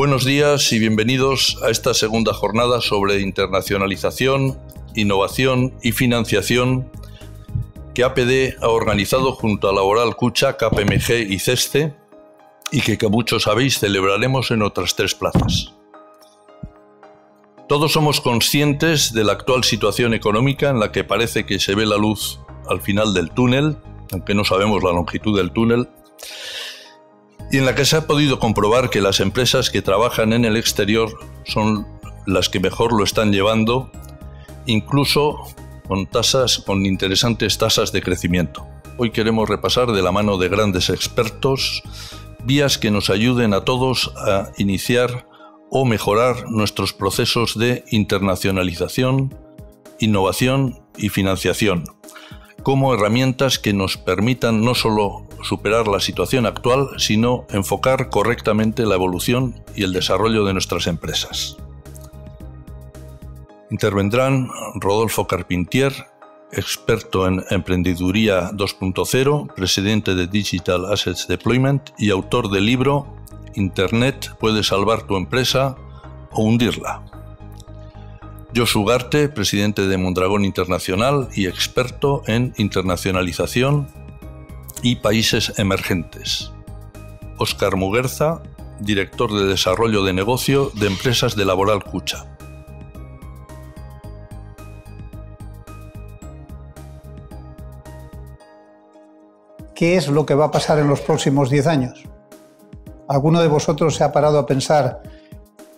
Buenos días y bienvenidos a esta segunda jornada sobre internacionalización, innovación y financiación que APD ha organizado junto a LABORAL Kutxa, KPMG y CESCE y que muchos sabéis celebraremos en otras tres plazas. Todos somos conscientes de la actual situación económica en la que parece que se ve la luz al final del túnel, aunque no sabemos la longitud del túnel, y en la que se ha podido comprobar que las empresas que trabajan en el exterior son las que mejor lo están llevando, incluso con interesantes tasas de crecimiento. Hoy queremos repasar de la mano de grandes expertos vías que nos ayuden a todos a iniciar o mejorar nuestros procesos de internacionalización, innovación y financiación, como herramientas que nos permitan no solo superar la situación actual, sino enfocar correctamente la evolución y el desarrollo de nuestras empresas. Intervendrán Rodolfo Carpintier, experto en emprendeduría 2.0, presidente de Digital Assets Deployment y autor del libro Internet puede salvar tu empresa o hundirla. Josu Ugarte, presidente de Mondragón Internacional y experto en internacionalización y países emergentes. Óscar Muguerza, director de desarrollo de negocio de empresas de LABORAL Kutxa. ¿Qué es lo que va a pasar en los próximos 10 años? ¿Alguno de vosotros se ha parado a pensar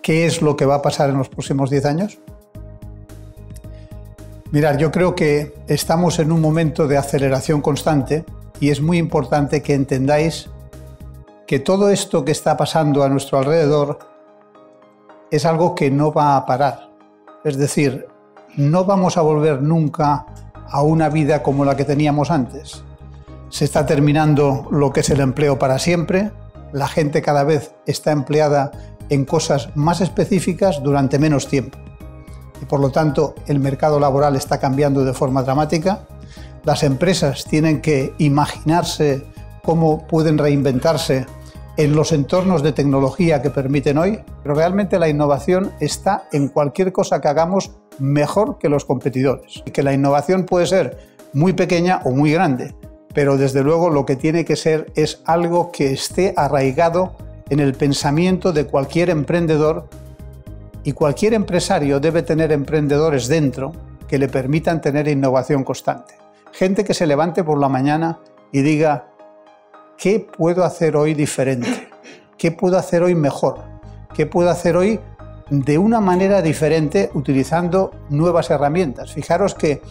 qué es lo que va a pasar en los próximos 10 años? Mirad, yo creo que estamos en un momento de aceleración constante y es muy importante que entendáis que todo esto que está pasando a nuestro alrededor es algo que no va a parar. Es decir, no vamos a volver nunca a una vida como la que teníamos antes. Se está terminando lo que es el empleo para siempre, la gente cada vez está empleada en cosas más específicas durante menos tiempo y por lo tanto el mercado laboral está cambiando de forma dramática. Las empresas tienen que imaginarse cómo pueden reinventarse en los entornos de tecnología que permiten hoy, pero realmente la innovación está en cualquier cosa que hagamos mejor que los competidores. Y que la innovación puede ser muy pequeña o muy grande, pero desde luego lo que tiene que ser es algo que esté arraigado en el pensamiento de cualquier emprendedor, y cualquier empresario debe tener emprendedores dentro que le permitan tener innovación constante. Gente que se levante por la mañana y diga, ¿qué puedo hacer hoy diferente? ¿Qué puedo hacer hoy mejor? ¿Qué puedo hacer hoy de una manera diferente utilizando nuevas herramientas? Fijaros que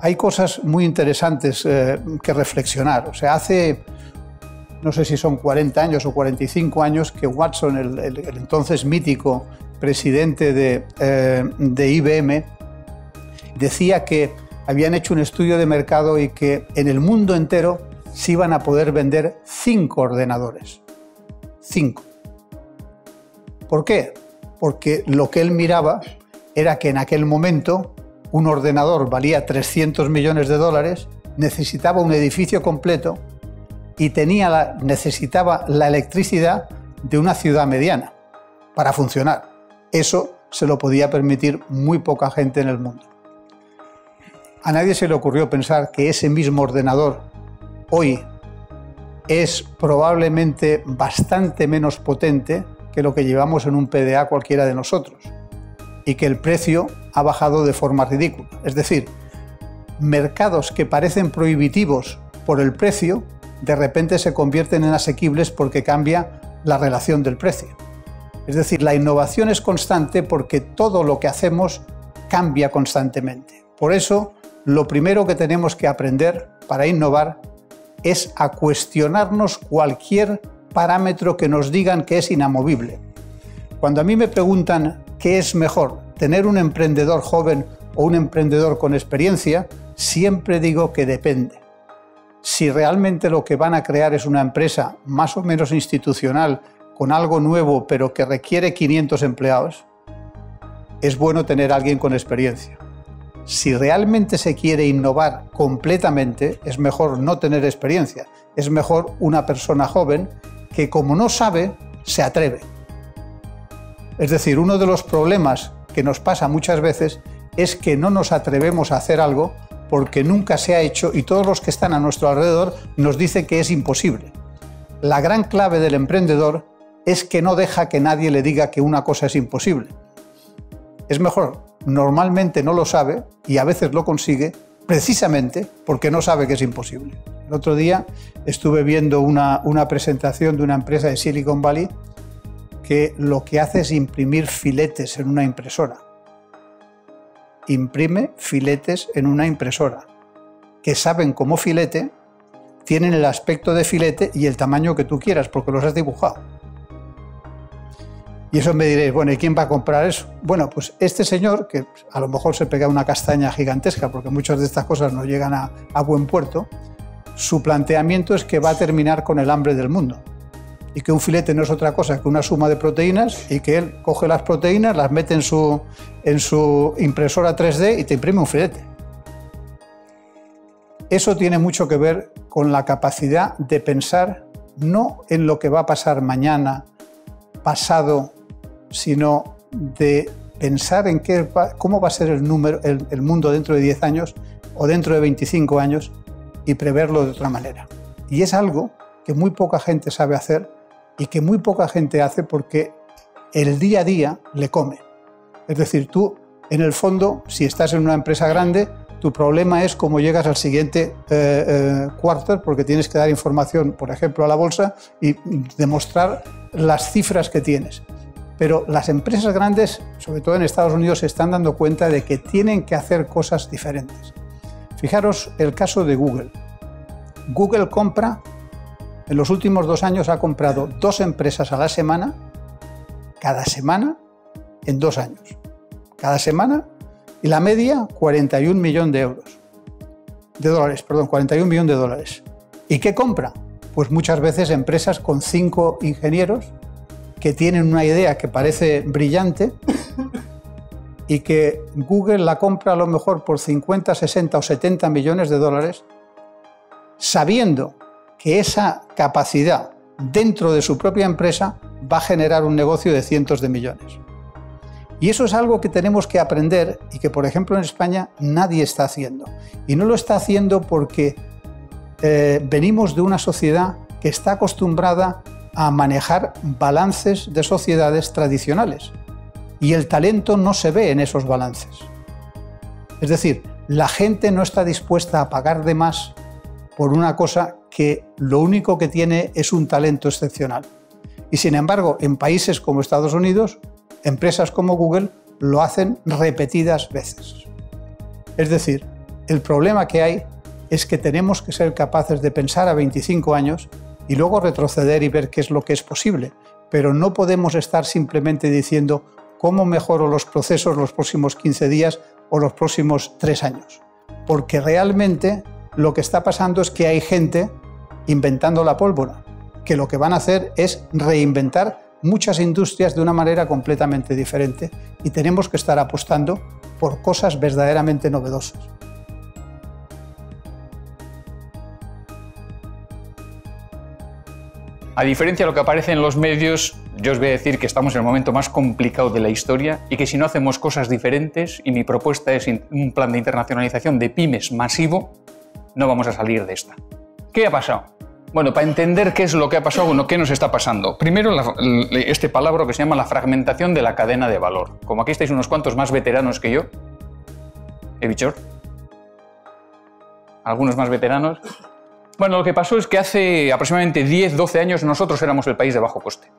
hay cosas muy interesantes que reflexionar. O sea, hace, no sé si son 40 años o 45 años, que Watson, el entonces mítico presidente de IBM, decía que habían hecho un estudio de mercado y que en el mundo entero se iban a poder vender 5 ordenadores. 5. ¿Por qué? Porque lo que él miraba era que en aquel momento un ordenador valía $300 millones, necesitaba un edificio completo y necesitaba la electricidad de una ciudad mediana para funcionar. Eso se lo podía permitir muy poca gente en el mundo. A nadie se le ocurrió pensar que ese mismo ordenador hoy es probablemente bastante menos potente que lo que llevamos en un PDA cualquiera de nosotros y que el precio ha bajado de forma ridícula. Es decir, mercados que parecen prohibitivos por el precio de repente se convierten en asequibles porque cambia la relación del precio. Es decir, la innovación es constante porque todo lo que hacemos cambia constantemente. Por eso, lo primero que tenemos que aprender para innovar es a cuestionarnos cualquier parámetro que nos digan que es inamovible. Cuando a mí me preguntan qué es mejor, tener un emprendedor joven o un emprendedor con experiencia, siempre digo que depende. Si realmente lo que van a crear es una empresa más o menos institucional, con algo nuevo pero que requiere 500 empleados, es bueno tener a alguien con experiencia. Si realmente se quiere innovar completamente, es mejor no tener experiencia. Es mejor una persona joven que, como no sabe, se atreve. Es decir, uno de los problemas que nos pasa muchas veces es que no nos atrevemos a hacer algo porque nunca se ha hecho y todos los que están a nuestro alrededor nos dicen que es imposible. La gran clave del emprendedor es que no deja que nadie le diga que una cosa es imposible. Es mejor, normalmente no lo sabe y a veces lo consigue precisamente porque no sabe que es imposible. El otro día estuve viendo una presentación de una empresa de Silicon Valley que lo que hace es imprimir filetes en una impresora. Imprime filetes en una impresora, que saben como filete, tienen el aspecto de filete y el tamaño que tú quieras, porque los has dibujado. Y eso me diréis, bueno, ¿y quién va a comprar eso? Bueno, pues este señor, que a lo mejor se pega una castaña gigantesca, porque muchas de estas cosas no llegan a buen puerto, su planteamiento es que va a terminar con el hambre del mundo. Y que un filete no es otra cosa que una suma de proteínas y que él coge las proteínas, las mete en su impresora 3D y te imprime un filete. Eso tiene mucho que ver con la capacidad de pensar no en lo que va a pasar mañana, pasado, sino de pensar en cómo va a ser el mundo dentro de 10 años o dentro de 25 años y preverlo de otra manera. Y es algo que muy poca gente sabe hacer y que muy poca gente hace porque el día a día le come. Es decir, tú, en el fondo, si estás en una empresa grande, tu problema es cómo llegas al siguiente quarter, porque tienes que dar información, por ejemplo, a la bolsa y demostrar las cifras que tienes. Pero las empresas grandes, sobre todo en Estados Unidos, se están dando cuenta de que tienen que hacer cosas diferentes. Fijaros el caso de Google. Google compra... En los últimos 2 años ha comprado 2 empresas a la semana, cada semana, en 2 años. Cada semana, y la media, 41 millones de euros. De dólares, perdón, 41 millones de dólares. ¿Y qué compra? Pues muchas veces empresas con 5 ingenieros que tienen una idea que parece brillante y que Google la compra a lo mejor por 50, 60 o 70 millones de dólares, sabiendo que esa capacidad dentro de su propia empresa va a generar un negocio de cientos de millones. Y eso es algo que tenemos que aprender y que, por ejemplo, en España nadie está haciendo. Y no lo está haciendo porque venimos de una sociedad que está acostumbrada a manejar balances de sociedades tradicionales. Y el talento no se ve en esos balances. Es decir, la gente no está dispuesta a pagar de más por una cosa que lo único que tiene es un talento excepcional. Y sin embargo, en países como Estados Unidos, empresas como Google lo hacen repetidas veces. Es decir, el problema que hay es que tenemos que ser capaces de pensar a 25 años y luego retroceder y ver qué es lo que es posible. Pero no podemos estar simplemente diciendo cómo mejoro los procesos los próximos 15 días o los próximos 3 años. Porque realmente... Lo que está pasando es que hay gente inventando la pólvora, que lo que van a hacer es reinventar muchas industrias de una manera completamente diferente y tenemos que estar apostando por cosas verdaderamente novedosas. A diferencia de lo que aparece en los medios, yo os voy a decir que estamos en el momento más complicado de la historia y que si no hacemos cosas diferentes, y mi propuesta es un plan de internacionalización de pymes masivo, no vamos a salir de esta. ¿Qué ha pasado? Bueno, para entender qué es lo que ha pasado, bueno, qué nos está pasando. Primero, este palabra que se llama la fragmentación de la cadena de valor. Como aquí estáis unos cuantos más veteranos que yo. Bichor. Algunos más veteranos. Bueno, lo que pasó es que hace aproximadamente 10, 12 años nosotros éramos el país de bajo coste.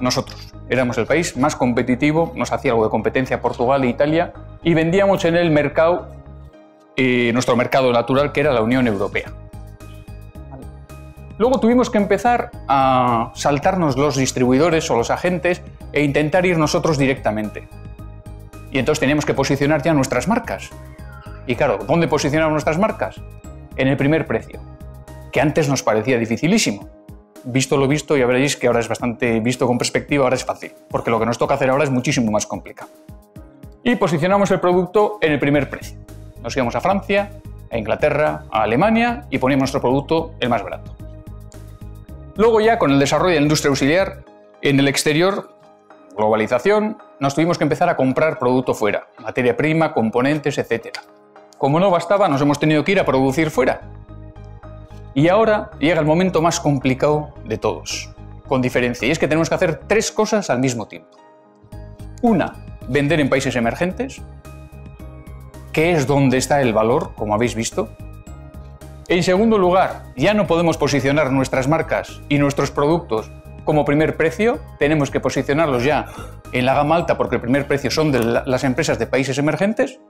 Nosotros éramos el país más competitivo, nos hacía algo de competencia Portugal e Italia y vendíamos en el mercado nuestro mercado natural, que era la Unión Europea. Vale. Luego tuvimos que empezar a saltarnos los distribuidores o los agentes e intentar ir nosotros directamente. Y entonces teníamos que posicionar ya nuestras marcas. Y claro, ¿dónde posicionamos nuestras marcas? En el primer precio, que antes nos parecía dificilísimo. Visto lo visto, ya veréis que ahora es bastante visto con perspectiva, ahora es fácil, porque lo que nos toca hacer ahora es muchísimo más complicado. Y posicionamos el producto en el primer precio. Nos íbamos a Francia, a Inglaterra, a Alemania y poníamos nuestro producto el más barato. Luego ya con el desarrollo de la industria auxiliar en el exterior globalización, nos tuvimos que empezar a comprar producto fuera, materia prima, componentes, etc. Como no bastaba, nos hemos tenido que ir a producir fuera. Y ahora llega el momento más complicado de todos, con diferencia, y es que tenemos que hacer tres cosas al mismo tiempo. Una, vender en países emergentes, que es donde está el valor, como habéis visto. En segundo lugar, ya no podemos posicionar nuestras marcas y nuestros productos como primer precio, tenemos que posicionarlos ya en la gama alta porque el primer precio son de las empresas de países emergentes.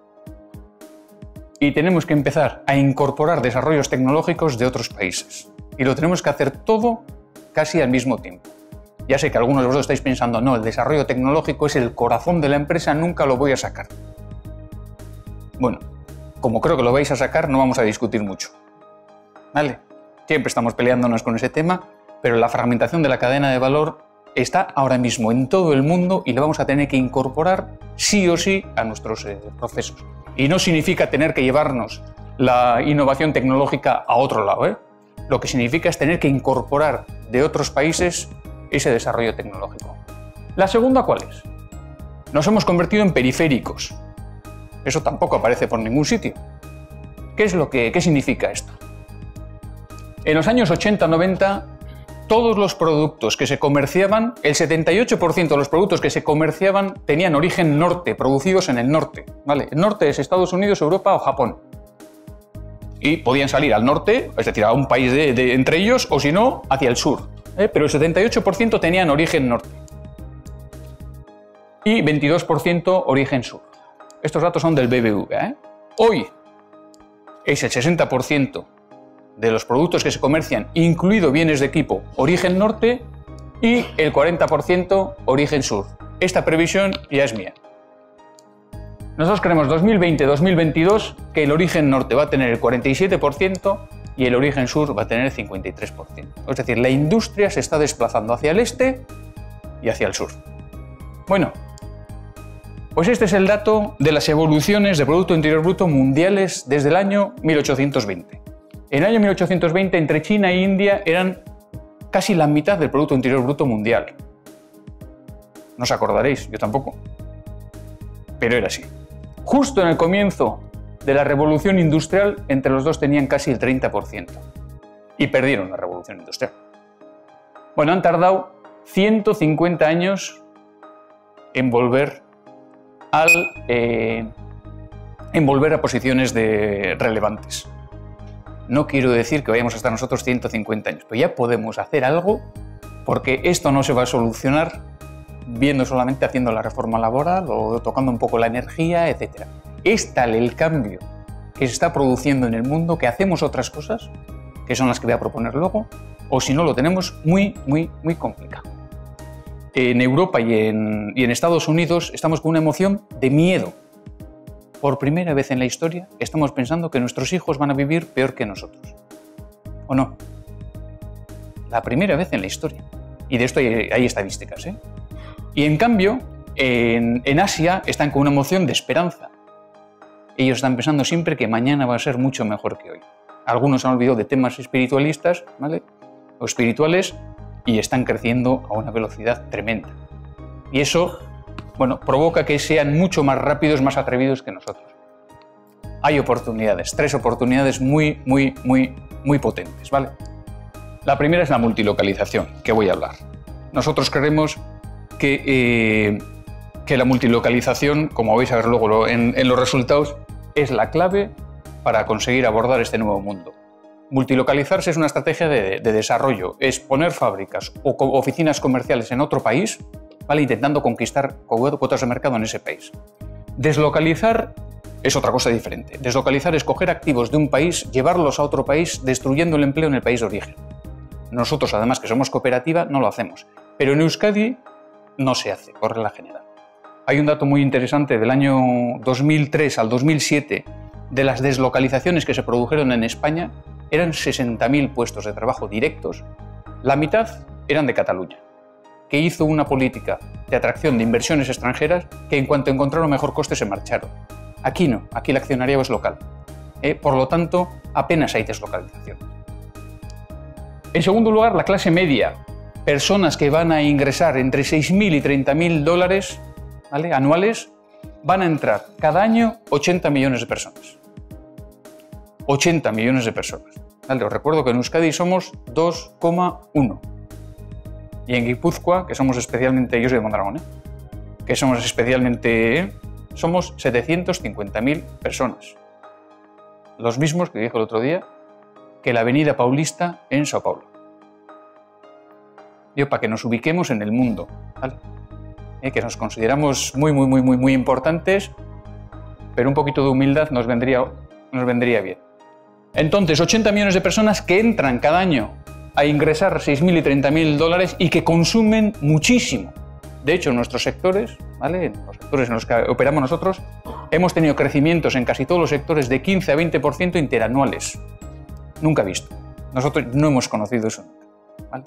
Y tenemos que empezar a incorporar desarrollos tecnológicos de otros países. Y lo tenemos que hacer todo casi al mismo tiempo. Ya sé que algunos de vosotros estáis pensando, no, el desarrollo tecnológico es el corazón de la empresa, nunca lo voy a sacar. Bueno, como creo que lo vais a sacar, no vamos a discutir mucho. ¿Vale? Siempre estamos peleándonos con ese tema, pero la fragmentación de la cadena de valor está ahora mismo en todo el mundo y la vamos a tener que incorporar sí o sí a nuestros procesos. Y no significa tener que llevarnos la innovación tecnológica a otro lado, ¿eh? Lo que significa es tener que incorporar de otros países ese desarrollo tecnológico. La segunda, ¿cuál es? Nos hemos convertido en periféricos. Eso tampoco aparece por ningún sitio. ¿Qué significa esto? En los años 80-90, todos los productos que se comerciaban, el 78% de los productos que se comerciaban tenían origen norte, producidos en el norte. ¿Vale? El norte es Estados Unidos, Europa o Japón. Y podían salir al norte, es decir, a un país entre ellos, o si no, hacia el sur. Pero el 78% tenían origen norte. Y 22% origen sur. Estos datos son del BBV. Hoy es el 60%. De los productos que se comercian, incluido bienes de equipo, origen norte y el 40% origen sur. Esta previsión ya es mía. Nosotros creemos 2020-2022 que el origen norte va a tener el 47% y el origen sur va a tener el 53%. Es decir, la industria se está desplazando hacia el este y hacia el sur. Bueno, pues este es el dato de las evoluciones de Producto Interior Bruto mundiales desde el año 1820. En el año 1820, entre China e India eran casi la mitad del Producto Interior Bruto mundial. No os acordaréis, yo tampoco. Pero era así. Justo en el comienzo de la revolución industrial, entre los dos tenían casi el 30%. Y perdieron la revolución industrial. Bueno, han tardado 150 años en volver a posiciones relevantes. No quiero decir que vayamos a estar nosotros 150 años, pero ya podemos hacer algo porque esto no se va a solucionar viendo solamente haciendo la reforma laboral o tocando un poco la energía, etc. Es tal el cambio que se está produciendo en el mundo que hacemos otras cosas, que son las que voy a proponer luego, o si no lo tenemos muy, muy, muy complicado. En Europa y en Estados Unidos estamos con una emoción de miedo. Por primera vez en la historia estamos pensando que nuestros hijos van a vivir peor que nosotros. ¿O no? La primera vez en la historia. Y de esto hay estadísticas, ¿eh? Y en cambio, en Asia están con una emoción de esperanza. Ellos están pensando siempre que mañana va a ser mucho mejor que hoy. Algunos han olvidado de temas espiritualistas, ¿vale? O espirituales, y están creciendo a una velocidad tremenda. Y eso, bueno, provoca que sean mucho más rápidos, más atrevidos que nosotros. Hay oportunidades, tres oportunidades muy, muy, muy, muy potentes, ¿vale? La primera es la multilocalización, que voy a hablar. Nosotros creemos que la multilocalización, como vais a ver luego en los resultados, es la clave para conseguir abordar este nuevo mundo. Multilocalizarse es una estrategia de desarrollo, es poner fábricas o oficinas comerciales en otro país, ¿vale? Intentando conquistar cuotas de mercado en ese país. Deslocalizar es otra cosa diferente. Deslocalizar es coger activos de un país, llevarlos a otro país, destruyendo el empleo en el país de origen. Nosotros, además, que somos cooperativa, no lo hacemos. Pero en Euskadi no se hace, por regla general. Hay un dato muy interesante del año 2003 al 2007 de las deslocalizaciones que se produjeron en España. Eran 60.000 puestos de trabajo directos. La mitad eran de Cataluña, que hizo una política de atracción de inversiones extranjeras que en cuanto encontraron mejor coste se marcharon. Aquí no, aquí el accionariado es local. Por lo tanto, apenas hay deslocalización. En segundo lugar, la clase media. personas que van a ingresar entre 6.000 y 30.000 dólares, ¿vale?, anuales, van a entrar cada año 80 millones de personas. 80 millones de personas. ¿Vale? Os recuerdo que en Euskadi somos 2,1. Y en Guipúzcoa, que somos especialmente, yo soy de Mondragón, ¿eh?, que somos especialmente, somos 750.000 personas. Los mismos que dije el otro día que la avenida Paulista en Sao Paulo. Yo, para que nos ubiquemos en el mundo, ¿vale?, que nos consideramos muy importantes, pero un poquito de humildad nos vendría bien. Entonces, 80 millones de personas que entran cada año a ingresar 6.000 y 30.000 dólares y que consumen muchísimo. De hecho, en nuestros sectores, ¿vale?, en los sectores en los que operamos nosotros, hemos tenido crecimientos en casi todos los sectores de 15 a 20% interanuales. Nunca visto. Nosotros no hemos conocido eso nunca, ¿vale?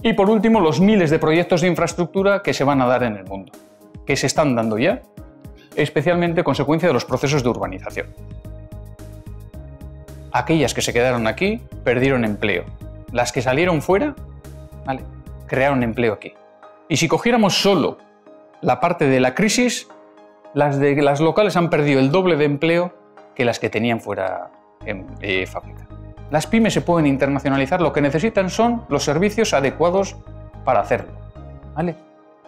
Y por último, los miles de proyectos de infraestructura que se van a dar en el mundo, que se están dando ya, especialmente consecuencia de los procesos de urbanización. Aquellas que se quedaron aquí perdieron empleo. Las que salieron fuera, ¿vale?, crearon empleo aquí. Y si cogiéramos solo la parte de la crisis, las locales han perdido el doble de empleo que las que tenían fuera en fábrica. Las pymes se pueden internacionalizar, lo que necesitan son los servicios adecuados para hacerlo, ¿vale?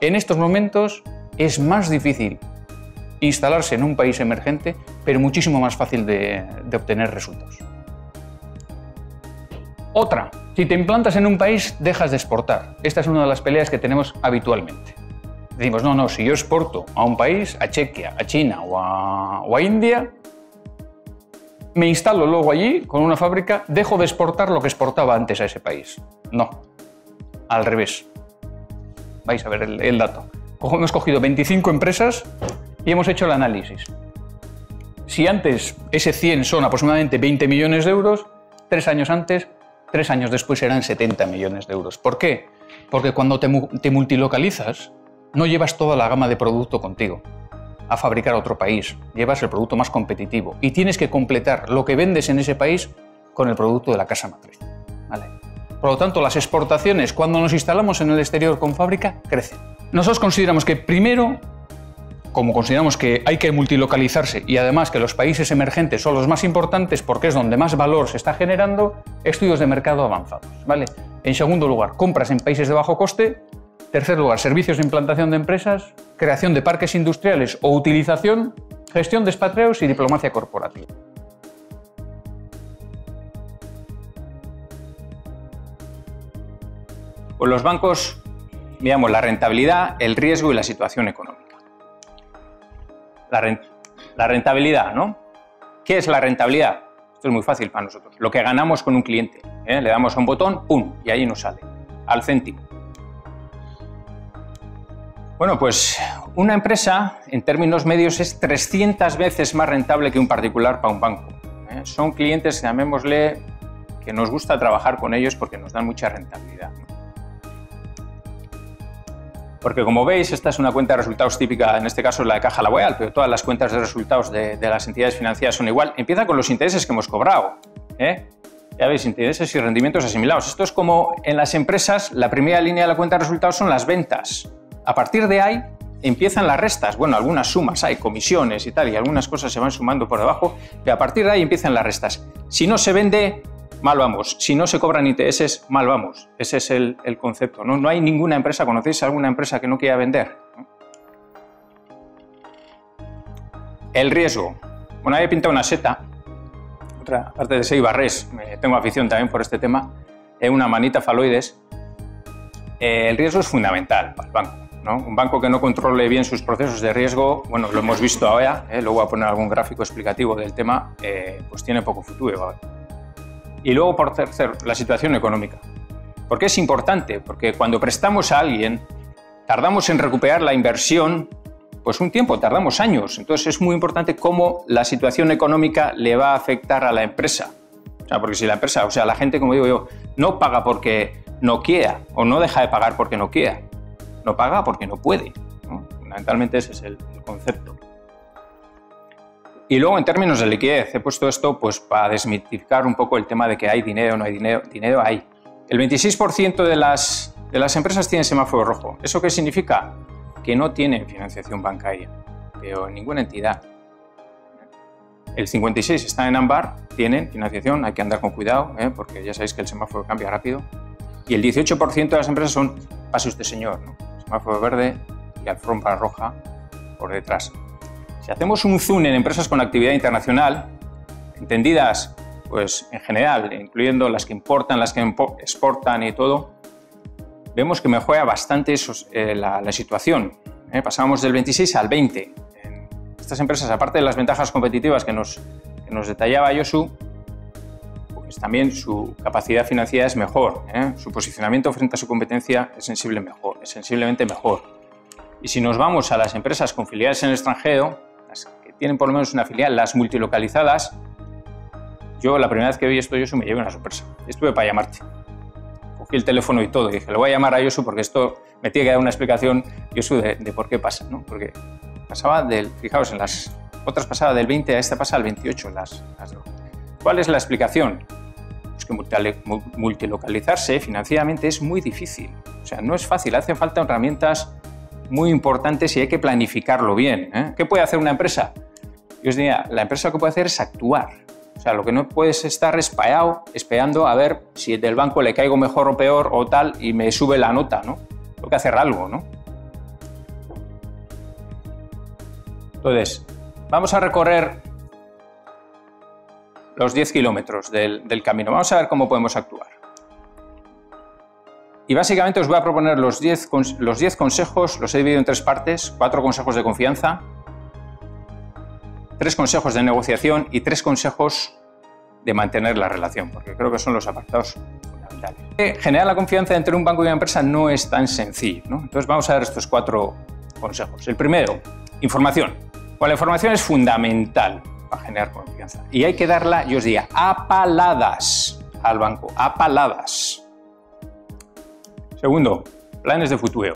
En estos momentos es más difícil instalarse en un país emergente, pero muchísimo más fácil de obtener resultados. Otra, si te implantas en un país, dejas de exportar. Esta es una de las peleas que tenemos habitualmente. Decimos, no, si yo exporto a un país, a Chequia, a China o a India, me instalo luego allí con una fábrica, dejo de exportar lo que exportaba antes a ese país. No, al revés. Vais a ver el dato. Hemos cogido 25 empresas y hemos hecho el análisis. Si antes ese 100 son aproximadamente 20 millones de euros, 3 años antes, 3 años después serán 70 millones de euros. ¿Por qué? Porque cuando te multilocalizas, no llevas toda la gama de producto contigo a fabricar a otro país, llevas el producto más competitivo y tienes que completar lo que vendes en ese país con el producto de la casa matriz, ¿vale? Por lo tanto, las exportaciones, cuando nos instalamos en el exterior con fábrica, crecen. Nosotros consideramos que primero, como consideramos que hay que multilocalizarse y además que los países emergentes son los más importantes porque es donde más valor se está generando, estudios de mercado avanzados, ¿vale? En segundo lugar, compras en países de bajo coste. Tercer lugar, servicios de implantación de empresas, creación de parques industriales o utilización, gestión de expatriados y diplomacia corporativa. Pues los bancos miramos la rentabilidad, el riesgo y la situación económica. La rentabilidad, ¿no? ¿Qué es la rentabilidad? Esto es muy fácil para nosotros. Lo que ganamos con un cliente, ¿eh? Le damos a un botón, ¡pum!, y ahí nos sale, al céntimo. Bueno, pues una empresa, en términos medios, es 300 veces más rentable que un particular para un banco, ¿eh? Son clientes, llamémosle, que nos gusta trabajar con ellos porque nos dan mucha rentabilidad, ¿no? Porque, como veis, esta es una cuenta de resultados típica, en este caso la de Caja Laboral, pero todas las cuentas de resultados de las entidades financieras son igual. Empieza con los intereses que hemos cobrado, ¿eh? Ya veis, intereses y rendimientos asimilados. Esto es como en las empresas, la primera línea de la cuenta de resultados son las ventas. A partir de ahí empiezan las restas, bueno, algunas sumas, hay comisiones y tal, y algunas cosas se van sumando por debajo, pero a partir de ahí empiezan las restas. Si no se vende, mal vamos. Si no se cobran intereses, mal vamos. Ese es el concepto, ¿no? No hay ninguna empresa, ¿conocéis alguna empresa que no quiera vender, ¿no? El riesgo. Bueno, ahí he pintado una seta, otra parte de Seibarrés, tengo afición también por este tema, una manita faloides. El riesgo es fundamental para el banco, ¿no? Un banco que no controle bien sus procesos de riesgo, bueno, lo hemos visto ahora, luego voy a poner algún gráfico explicativo del tema, pues tiene poco futuro, ¿vale? Y luego, por tercero, la situación económica. ¿Por qué es importante? Porque cuando prestamos a alguien, tardamos en recuperar la inversión, pues un tiempo, tardamos años. Entonces es muy importante cómo la situación económica le va a afectar a la empresa. O sea, porque si la empresa, o sea, la gente, como digo yo, no paga porque no quiera o no deja de pagar porque no quiera, no paga porque no puede, ¿no? Fundamentalmente ese es el concepto. Y luego, en términos de liquidez, he puesto esto pues para desmitificar un poco el tema de que hay dinero, no hay dinero. Dinero hay, El 26% de las empresas tienen semáforo rojo. ¿Eso qué significa? Que no tienen financiación bancaria, pero ninguna entidad. El 56% está en ámbar, tienen financiación, hay que andar con cuidado, porque ya sabéis que el semáforo cambia rápido. Y el 18% de las empresas son, pase usted señor, ¿no? Semáforo verde y alfombra roja por detrás. Si hacemos un zoom en empresas con actividad internacional, entendidas pues en general, incluyendo las que importan, las que exportan y todo, vemos que mejora bastante la situación. Pasamos del 26 al 20. Estas empresas, aparte de las ventajas competitivas que nos detallaba Josu, pues también su capacidad financiera es mejor. Su posicionamiento frente a su competencia es sensiblemente mejor. Y si nos vamos a las empresas con filiales en el extranjero, las que tienen por lo menos una filial, las multilocalizadas, yo la primera vez que vi esto, Josu, me llevé una sorpresa. Estuve para llamarte. Cogí el teléfono y todo. Y dije, le voy a llamar a Josu porque esto me tiene que dar una explicación, Josu, de por qué pasa, ¿no? Porque pasaba del, fijaos, en las otras pasaba del 20 a esta pasa al 28. ¿Cuál es la explicación? Pues que multilocalizarse financieramente es muy difícil. O sea, no es fácil. Hacen falta herramientas muy importantes y hay que planificarlo bien, ¿eh? ¿Qué puede hacer una empresa? Yo os diría, la empresa lo que puede hacer es actuar. O sea, lo que no puedes estar esperando a ver si del banco le caigo mejor o peor o tal y me sube la nota, ¿no? Tengo que hacer algo, ¿no? Entonces, vamos a recorrer los 10 kilómetros del camino. Vamos a ver cómo podemos actuar. Y básicamente os voy a proponer los 10 consejos, los he dividido en tres partes, 4 consejos de confianza, 3 consejos de negociación y 3 consejos de mantener la relación, porque creo que son los apartados fundamentales. Generar la confianza entre un banco y una empresa no es tan sencillo, ¿no? Entonces vamos a ver estos 4 consejos. El primero, información. Bueno, la información es fundamental para generar confianza y hay que darla, yo os diría, a paladas al banco, a paladas. Segundo, planes de futuro.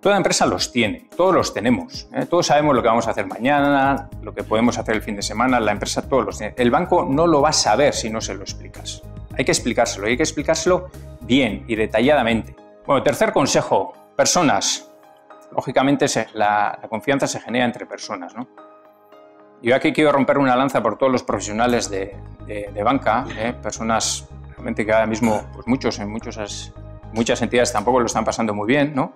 Toda empresa los tiene, todos los tenemos, ¿eh? Todos sabemos lo que vamos a hacer mañana, lo que podemos hacer el fin de semana, la empresa todos los tiene. El banco no lo va a saber si no se lo explicas. Hay que explicárselo, y hay que explicárselo bien y detalladamente. Bueno, tercer consejo, personas. Lógicamente la confianza se genera entre personas, ¿no? Yo aquí quiero romper una lanza por todos los profesionales de banca, ¿eh? Personas realmente que ahora mismo, pues muchas entidades tampoco lo están pasando muy bien, ¿no?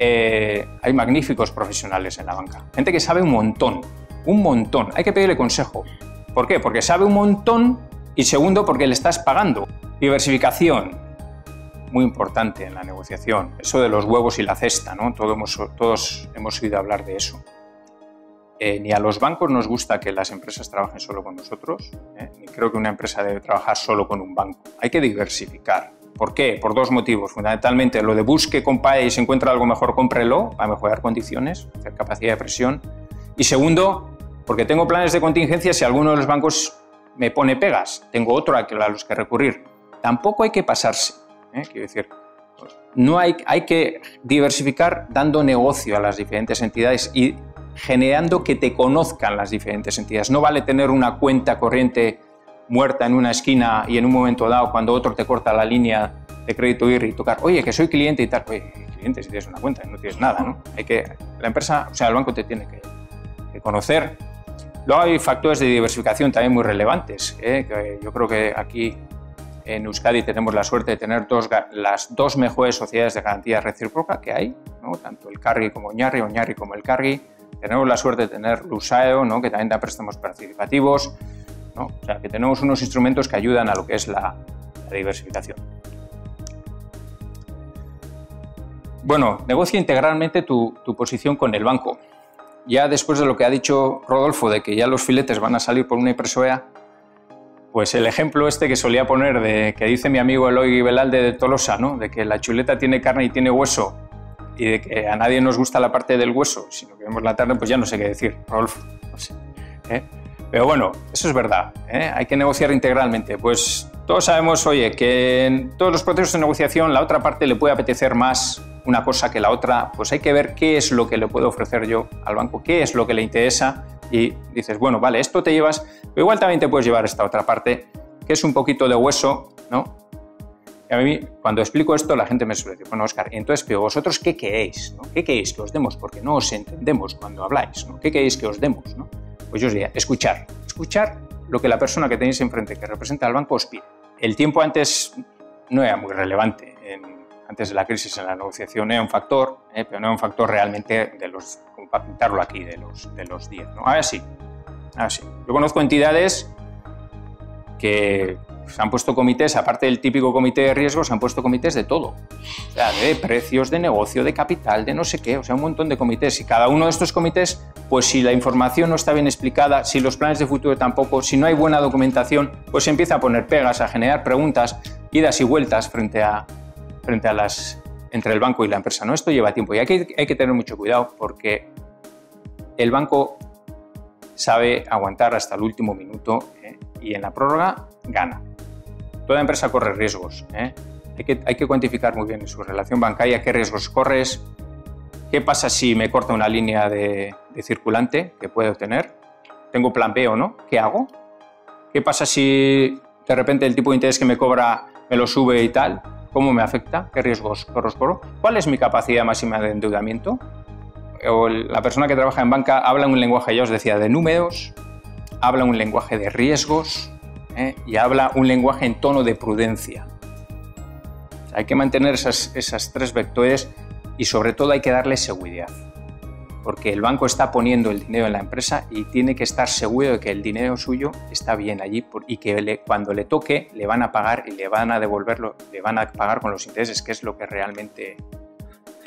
Hay magníficos profesionales en la banca, gente que sabe un montón, hay que pedirle consejo. ¿Por qué? Porque sabe un montón y segundo porque le estás pagando. Diversificación, muy importante en la negociación, eso de los huevos y la cesta, ¿no? Todos hemos oído hablar de eso. Ni a los bancos nos gusta que las empresas trabajen solo con nosotros, ni creo que una empresa debe trabajar solo con un banco, hay que diversificar. ¿Por qué? Por 2 motivos. Fundamentalmente, lo de busque, compare y si encuentra algo mejor, cómprelo, para mejorar condiciones, hacer capacidad de presión. Y segundo, porque tengo planes de contingencia si alguno de los bancos me pone pegas. Tengo otro a los que recurrir. Tampoco hay que pasarse, ¿eh? Quiero decir, no hay que diversificar dando negocio a las diferentes entidades y generando que te conozcan las diferentes entidades. No vale tener una cuenta corriente muerta en una esquina y en un momento dado, cuando otro te corta la línea de crédito IRI y tocar, oye, que soy cliente y tal. Oye, cliente, si tienes una cuenta, no tienes nada, ¿no? La empresa, o sea, el banco te tiene que conocer. Luego hay factores de diversificación también muy relevantes, ¿eh? Que yo creo que aquí en Euskadi tenemos la suerte de tener las dos mejores sociedades de garantía recíproca que hay, ¿no? Tanto el Cargi como Oñarri, Oñarri como el Cargi. Tenemos la suerte de tener Lusaio, ¿no? Que también da préstamos participativos, ¿no? O sea, que tenemos unos instrumentos que ayudan a lo que es la diversificación. Bueno, negocia integralmente tu posición con el banco. Ya después de lo que ha dicho Rodolfo, de que ya los filetes van a salir por una impresora, pues el ejemplo este que solía poner, que dice mi amigo Eloy Belalde de Tolosa, ¿no? De que la chuleta tiene carne y tiene hueso, y de que a nadie nos gusta la parte del hueso, sino que vemos la carne, pues ya no sé qué decir, Rodolfo, no sé, ¿eh? Pero bueno, eso es verdad, ¿eh? Hay que negociar integralmente. Pues todos sabemos, oye, que en todos los procesos de negociación la otra parte le puede apetecer más una cosa que la otra, pues hay que ver qué es lo que le puedo ofrecer yo al banco, qué es lo que le interesa y dices, bueno, vale, esto te llevas, pero igual también te puedes llevar esta otra parte que es un poquito de hueso, ¿no? A mí, cuando explico esto, la gente me suele decir, bueno, Óscar, entonces, pero vosotros, ¿qué queréis? ¿No? ¿Qué queréis que os demos? Porque no os entendemos cuando habláis, ¿no? ¿Qué queréis que os demos? ¿No? Pues yo os diría, escuchar. Escuchar lo que la persona que tenéis enfrente, que representa al banco, os pide. El tiempo antes no era muy relevante. Antes de la crisis en la negociación era un factor, pero no era un factor realmente de los, como para pintarlo aquí, de los 10, ¿no? Ahora sí, ahora sí. Yo conozco entidades que se han puesto comités, aparte del típico comité de riesgos, se han puesto comités de todo. O sea, de precios, de negocio, de capital, de no sé qué, o sea, un montón de comités. Y cada uno de estos comités, pues si la información no está bien explicada, si los planes de futuro tampoco, si no hay buena documentación, pues se empieza a poner pegas, a generar preguntas, idas y vueltas frente a las, entre el banco y la empresa, ¿no? Esto lleva tiempo y aquí hay que tener mucho cuidado porque el banco sabe aguantar hasta el último minuto, y en la prórroga gana. Toda empresa corre riesgos, Hay que cuantificar muy bien en su relación bancaria qué riesgos corres, qué pasa si me corta una línea de circulante que puedo tener, tengo plan B o no, ¿qué hago? ¿Qué pasa si de repente el tipo de interés que me cobra me lo sube y tal? ¿Cómo me afecta? ¿Qué riesgos corro? ¿Cuál es mi capacidad máxima de endeudamiento? O la persona que trabaja en banca habla un lenguaje, ya os decía, de números, habla un lenguaje de riesgos, y habla un lenguaje en tono de prudencia. O sea, hay que mantener esas tres vectores y sobre todo hay que darle seguridad, porque el banco está poniendo el dinero en la empresa y tiene que estar seguro de que el dinero suyo está bien allí y que cuando le toque le van a pagar y le van a devolverlo, le van a pagar con los intereses, que es lo que realmente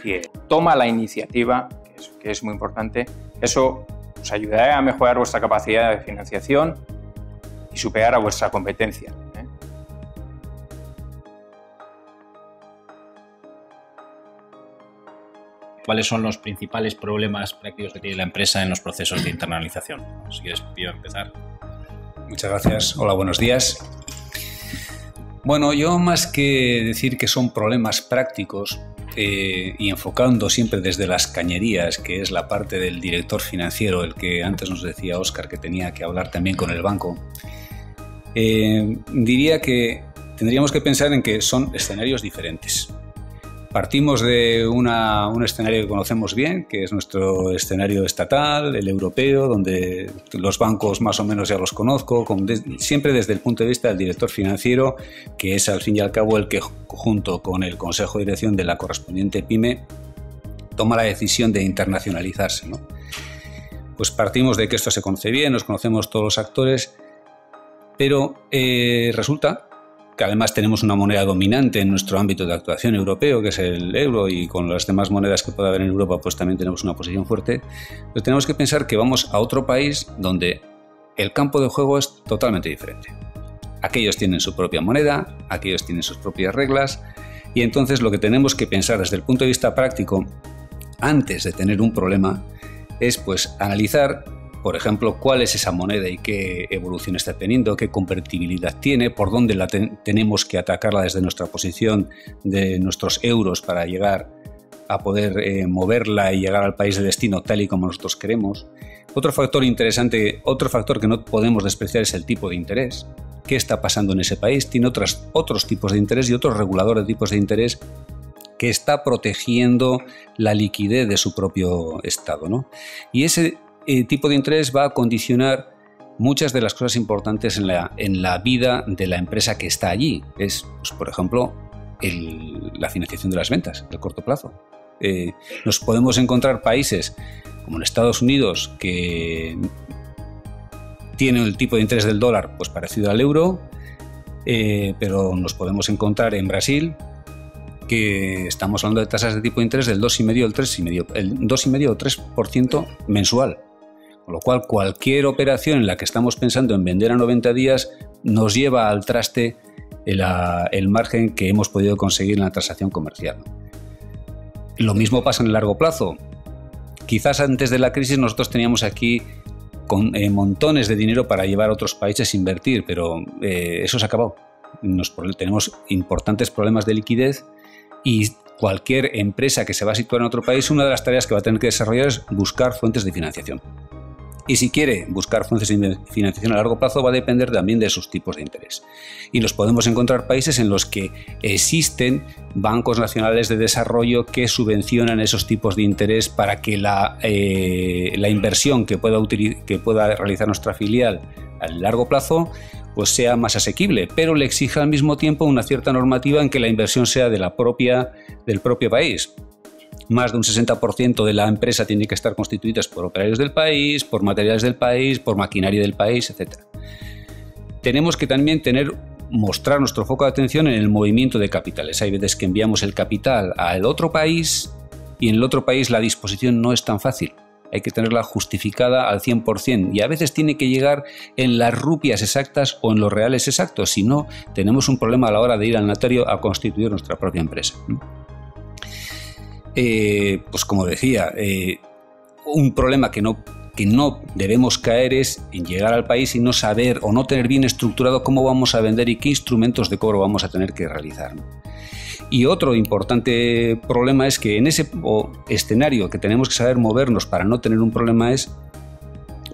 quiere. Toma la iniciativa, que es muy importante. Eso os ayudará a mejorar vuestra capacidad de financiación y superar a vuestra competencia. ¿Cuáles son los principales problemas prácticos que tiene la empresa en los procesos de internalización? Si quieres, pido empezar. Muchas gracias. Hola, buenos días. Bueno, yo más que decir que son problemas prácticos, y enfocando siempre desde las cañerías, que es la parte del director financiero, el que antes nos decía Óscar que tenía que hablar también con el banco, diría que tendríamos que pensar en que son escenarios diferentes. Partimos de un escenario que conocemos bien, que es nuestro escenario estatal, el europeo, donde los bancos más o menos ya los conozco, siempre desde el punto de vista del director financiero, que es al fin y al cabo el que, junto con el consejo de dirección de la correspondiente pyme, toma la decisión de internacionalizarse, ¿no? Pues partimos de que esto se conoce bien, nos conocemos todos los actores, pero resulta que además tenemos una moneda dominante en nuestro ámbito de actuación europeo, que es el euro, y con las demás monedas que pueda haber en Europa, pues también tenemos una posición fuerte. Pero tenemos que pensar que vamos a otro país donde el campo de juego es totalmente diferente. Aquellos tienen su propia moneda, aquellos tienen sus propias reglas, y entonces lo que tenemos que pensar desde el punto de vista práctico, antes de tener un problema, es pues analizar, por ejemplo, cuál es esa moneda y qué evolución está teniendo, qué convertibilidad tiene, por dónde la tenemos que atacarla desde nuestra posición de nuestros euros para llegar a poder moverla y llegar al país de destino tal y como nosotros queremos. Otro factor interesante, otro factor que no podemos despreciar es el tipo de interés. ¿Qué está pasando en ese país? Tiene otros tipos de interés y otros reguladores de tipos de interés que está protegiendo la liquidez de su propio estado, ¿no? Y ese tipo de interés va a condicionar muchas de las cosas importantes en la vida de la empresa que está allí. Es, pues, por ejemplo, la financiación de las ventas, el corto plazo. Nos podemos encontrar países como en Estados Unidos, que tiene el tipo de interés del dólar pues parecido al euro, pero nos podemos encontrar en Brasil, que estamos hablando de tasas de tipo de interés del 2,5 al 3,5, el 2,5 o 3% mensual. Con lo cual, cualquier operación en la que estamos pensando en vender a 90 días nos lleva al traste el margen que hemos podido conseguir en la transacción comercial. Lo mismo pasa en el largo plazo. Quizás antes de la crisis nosotros teníamos aquí montones de dinero para llevar a otros países a invertir, pero eso se ha acabado. Tenemos importantes problemas de liquidez. Y cualquier empresa que se va a situar en otro país, una de las tareas que va a tener que desarrollar es buscar fuentes de financiación. Y si quiere buscar fuentes de financiación a largo plazo, va a depender también de sus tipos de interés. Y nos podemos encontrar países en los que existen bancos nacionales de desarrollo que subvencionan esos tipos de interés para que la inversión que pueda realizar nuestra filial a largo plazo pues sea más asequible, pero le exija al mismo tiempo una cierta normativa en que la inversión sea de del propio país. Más de un 60% de la empresa tiene que estar constituidas por operarios del país, por materiales del país, por maquinaria del país, etc. Tenemos que también mostrar nuestro foco de atención en el movimiento de capitales. Hay veces que enviamos el capital al otro país y en el otro país la disposición no es tan fácil. Hay que tenerla justificada al 100% y a veces tiene que llegar en las rupias exactas o en los reales exactos. Si no, tenemos un problema a la hora de ir al notario a constituir nuestra propia empresa. Pues como decía, un problema que no debemos caer es en llegar al país y no saber o no tener bien estructurado cómo vamos a vender y qué instrumentos de cobro vamos a tener que realizar. Y otro importante problema es que en ese escenario que tenemos que saber movernos para no tener un problema es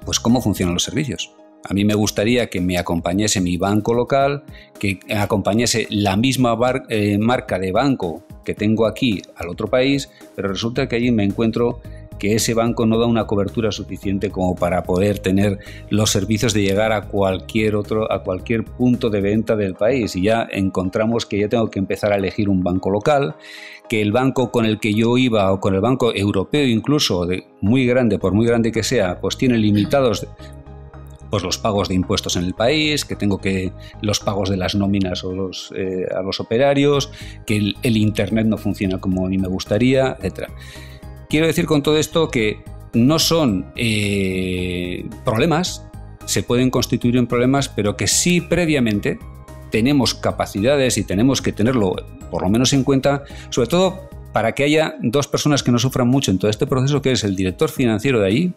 pues cómo funcionan los servicios. A mí me gustaría que me acompañase mi banco local, que acompañase la misma marca de banco que tengo aquí al otro país, pero resulta que allí me encuentro que ese banco no da una cobertura suficiente como para poder tener los servicios de llegar a cualquier punto de venta del país, y ya encontramos que ya tengo que empezar a elegir un banco local, que el banco con el que yo iba o con el banco europeo incluso, muy grande, por muy grande que sea, pues tiene limitados pues los pagos de impuestos en el país, que tengo que los pagos de las nóminas o a los operarios, que el internet no funciona como a mí me gustaría, etc. Quiero decir con todo esto que no son problemas, se pueden constituir en problemas, pero que sí previamente tenemos capacidades y tenemos que tenerlo por lo menos en cuenta, sobre todo para que haya dos personas que no sufran mucho en todo este proceso, que es el director financiero de allí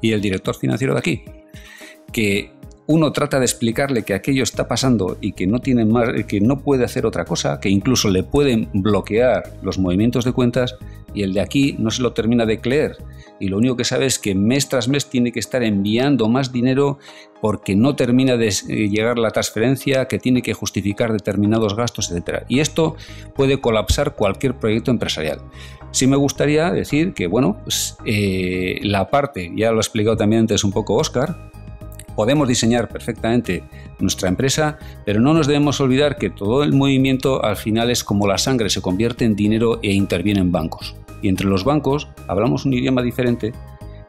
y el director financiero de aquí, que uno trata de explicarle que aquello está pasando y que no puede hacer otra cosa, que incluso le pueden bloquear los movimientos de cuentas, y el de aquí no se lo termina de creer y lo único que sabe es que mes tras mes tiene que estar enviando más dinero porque no termina de llegar la transferencia, que tiene que justificar determinados gastos, etc. Y esto puede colapsar cualquier proyecto empresarial. Sí me gustaría decir que, bueno, pues, la parte, ya lo ha explicado también antes un poco Óscar, podemos diseñar perfectamente nuestra empresa, pero no nos debemos olvidar que todo el movimiento al final es como la sangre, se convierte en dinero e intervienen bancos. Y entre los bancos hablamos un idioma diferente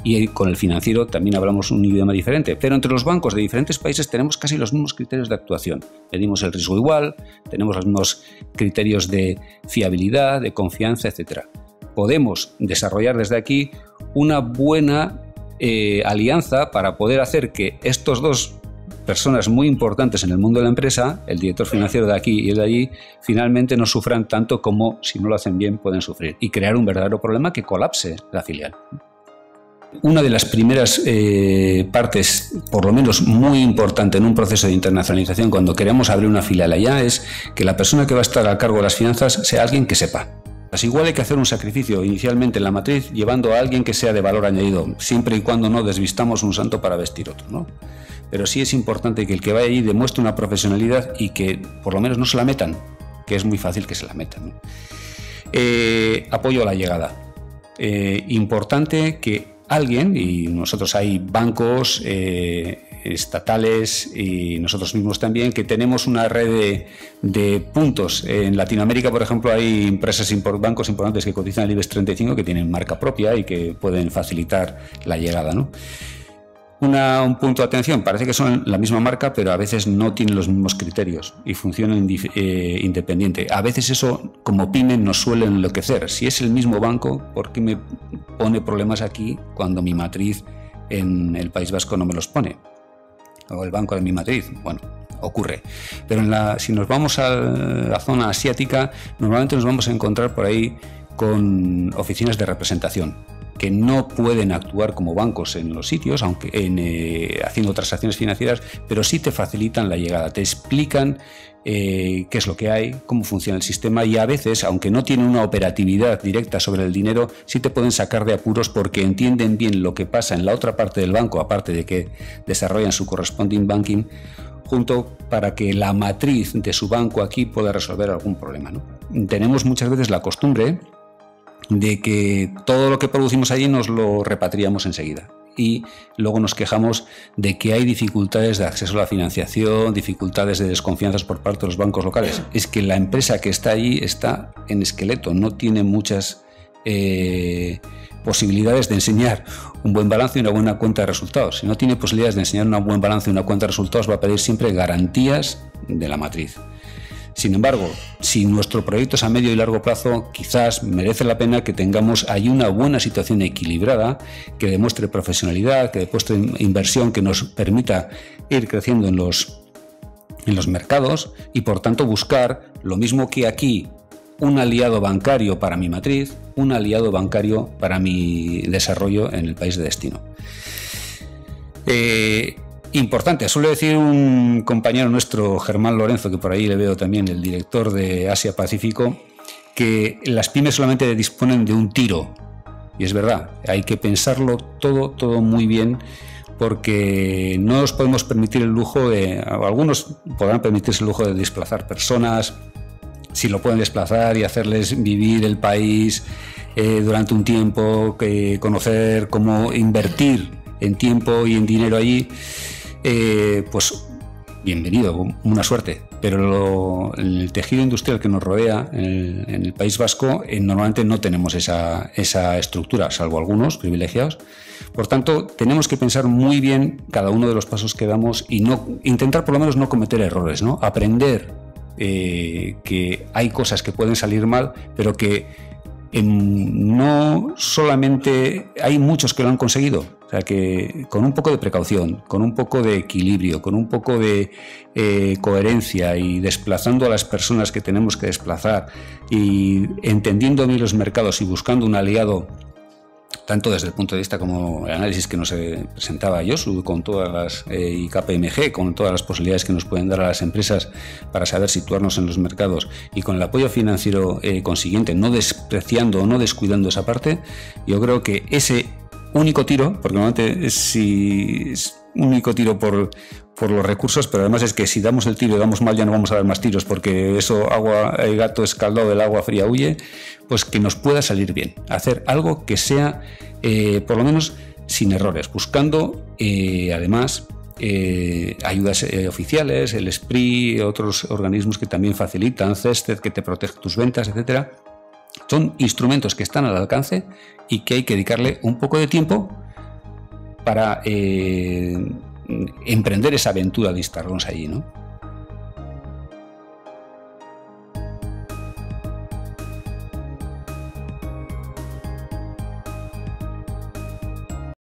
y con el financiero también hablamos un idioma diferente, pero entre los bancos de diferentes países tenemos casi los mismos criterios de actuación. Medimos el riesgo igual, tenemos los mismos criterios de fiabilidad, de confianza, etc. Podemos desarrollar desde aquí una buena alianza para poder hacer que estos dos personas muy importantes en el mundo de la empresa, el director financiero de aquí y el de allí, finalmente no sufran tanto como, si no lo hacen bien, pueden sufrir, y crear un verdadero problema que colapse la filial. Una de las primeras partes, por lo menos muy importante en un proceso de internacionalización cuando queremos abrir una filial allá, es que la persona que va a estar a cargo de las finanzas sea alguien que sepa. Pues igual hay que hacer un sacrificio inicialmente en la matriz llevando a alguien que sea de valor añadido, siempre y cuando no desvistamos un santo para vestir otro, ¿no? Pero sí es importante que el que vaya allí demuestre una profesionalidad y que por lo menos no se la metan, que es muy fácil que se la metan, ¿no? Apoyo a la llegada. Importante que alguien, y nosotros hay bancos estatales y nosotros mismos también, que tenemos una red de puntos. En Latinoamérica, por ejemplo, hay empresas, bancos importantes que cotizan el IBEX 35 que tienen marca propia y que pueden facilitar la llegada, ¿no? Un punto de atención, parece que son la misma marca, pero a veces no tienen los mismos criterios y funcionan independiente. A veces eso, como pyme, nos suele enloquecer. Si es el mismo banco, ¿por qué me pone problemas aquí cuando mi matriz en el País Vasco no me los pone? O el banco de mi matriz, bueno, ocurre. Pero si nos vamos a la zona asiática, normalmente nos vamos a encontrar por ahí con oficinas de representación, que no pueden actuar como bancos en los sitios, aunque haciendo transacciones financieras, pero sí te facilitan la llegada, te explican qué es lo que hay, cómo funciona el sistema, y a veces, aunque no tienen una operatividad directa sobre el dinero, sí te pueden sacar de apuros porque entienden bien lo que pasa en la otra parte del banco, aparte de que desarrollan su corresponding banking, junto para que la matriz de su banco aquí pueda resolver algún problema, ¿no? Tenemos muchas veces la costumbre de que todo lo que producimos allí nos lo repatriamos enseguida. Y luego nos quejamos de que hay dificultades de acceso a la financiación, dificultades de desconfianzas por parte de los bancos locales. Es que la empresa que está allí está en esqueleto, no tiene muchas posibilidades de enseñar un buen balance y una buena cuenta de resultados. Si no tiene posibilidades de enseñar un buen balance y una cuenta de resultados, va a pedir siempre garantías de la matriz. Sin embargo, si nuestro proyecto es a medio y largo plazo, quizás merece la pena que tengamos ahí una buena situación equilibrada que demuestre profesionalidad, que demuestre inversión, que nos permita ir creciendo en los mercados y, por tanto, buscar lo mismo que aquí, un aliado bancario para mi matriz, un aliado bancario para mi desarrollo en el país de destino. Importante, suele decir un compañero nuestro, Germán Lorenzo, que por ahí le veo también, el director de Asia Pacífico, que las pymes solamente disponen de un tiro. Y es verdad, hay que pensarlo todo muy bien, porque no nos podemos permitir el lujo de... Algunos podrán permitirse el lujo de desplazar personas, si lo pueden desplazar y hacerles vivir el país durante un tiempo, conocer cómo invertir en tiempo y en dinero allí. Pues bienvenido, una suerte, pero el tejido industrial que nos rodea en el País Vasco, normalmente no tenemos esa estructura, salvo algunos privilegiados. Por tanto, tenemos que pensar muy bien cada uno de los pasos que damos y no intentar, por lo menos, no cometer errores, ¿no? Aprender que hay cosas que pueden salir mal, pero que no solamente hay muchos que lo han conseguido. O sea, que con un poco de precaución, con un poco de equilibrio, con un poco de coherencia y desplazando a las personas que tenemos que desplazar y entendiendo bien los mercados y buscando un aliado, tanto desde el punto de vista como el análisis que nos presentaba Josu, con todas las y KPMG, con todas las posibilidades que nos pueden dar a las empresas para saber situarnos en los mercados, y con el apoyo financiero consiguiente, no despreciando o no descuidando esa parte. Yo creo que ese único tiro, porque normalmente es único tiro por los recursos, pero además es que si damos el tiro y damos mal, ya no vamos a dar más tiros, porque eso, agua, el gato escaldado del agua fría huye, pues que nos pueda salir bien. Hacer algo que sea, por lo menos, sin errores, buscando, además, ayudas oficiales, el SPRI, otros organismos que también facilitan, CESCE, que te protege tus ventas, etcétera. Son instrumentos que están al alcance y que hay que dedicarle un poco de tiempo para emprender esa aventura de instalarnos allí, ¿no?